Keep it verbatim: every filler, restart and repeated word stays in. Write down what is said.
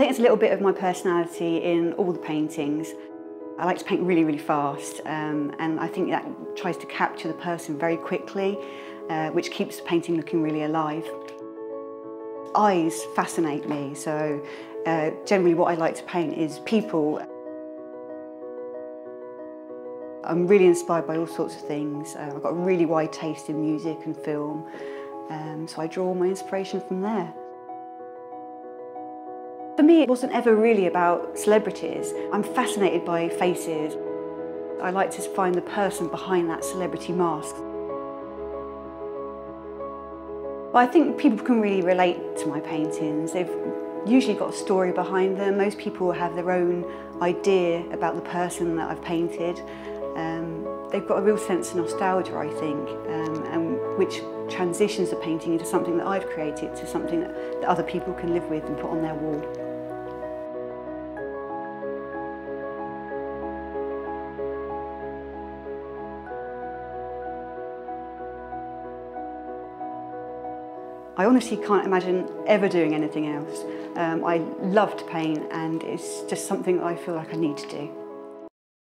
I think it's a little bit of my personality in all the paintings. I like to paint really, really fast, um, and I think that tries to capture the person very quickly, uh, which keeps the painting looking really alive. Eyes fascinate me, so uh, generally what I like to paint is people. I'm really inspired by all sorts of things. Uh, I've got a really wide taste in music and film, um, so I draw all my inspiration from there. For me, it wasn't ever really about celebrities. I'm fascinated by faces. I like to find the person behind that celebrity mask. But I think people can really relate to my paintings. They've usually got a story behind them. Most people have their own idea about the person that I've painted. Um, they've got a real sense of nostalgia, I think, um, and which transitions the painting into something that I've created, to something that, that other people can live with and put on their wall. I honestly can't imagine ever doing anything else. Um, I love to paint, and it's just something that I feel like I need to do.